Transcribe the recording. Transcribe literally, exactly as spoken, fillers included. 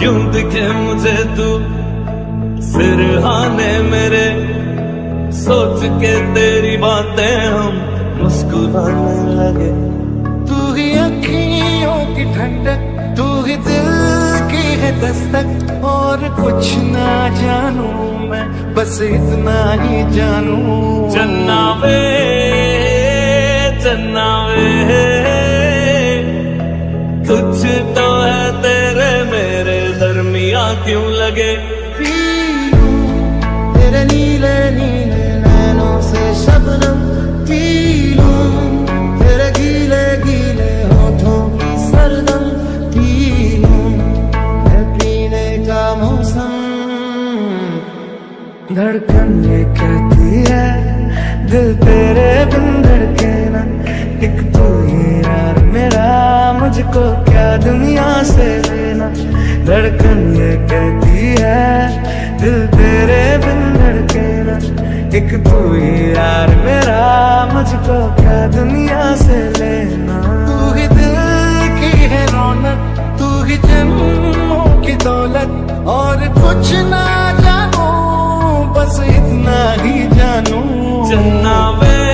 क्यों दिखे मुझे तू सिरहाने मेरे, सोच के तेरी बातें हम मुस्कुराने लगे। तू ही अखियों की ठंडक, तू ही दिल की है दस्तक, और कुछ ना जानू मैं, बस इतना ही जानू। चन्ना वे चन्ना वे कुछ तो है तेरे मेरे दरमिया, क्यों लगे तेरे नीले नीले नैनों से शबनम पी लूं, तेरे गीले गीले होठों की सरगम पी लूं। मैं पीने का मौसम, धड़कन ये कहती है दिल तेरे बिन धड़के ना, एक तू ही यार मेरा, मुझको क्या दुनिया से लेना। धड़कन ये कहती है दिल तेरे बिन धड़के ना, एक तू ही यार मेरा, मुझको क्या दुनिया से लेना। तू ही दिल की है रौनक, तू ही जन्मों की दौलत, और कुछ ना जानू बस इतना ही जानू। चन्ना वे